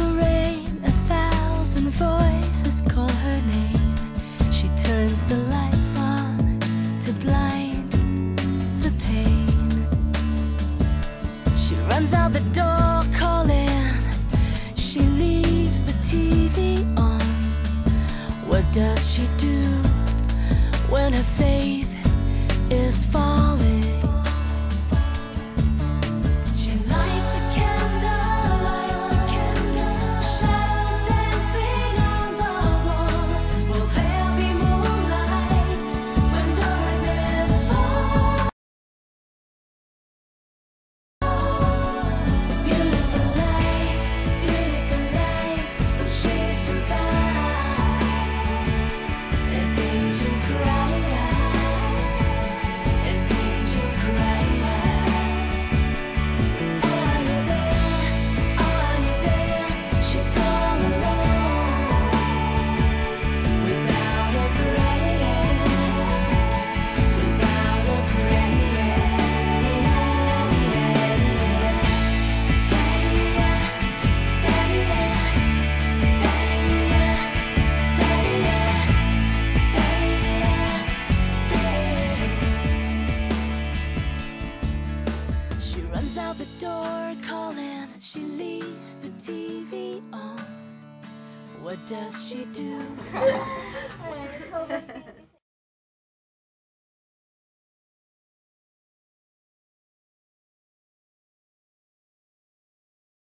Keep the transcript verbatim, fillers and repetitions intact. the rain, a thousand voices call her name. She turns the lights on to blind the pain. She runs out the door calling, she leaves the T V on. What does she do when her faith is falling? She leaves the T V on. What does she do?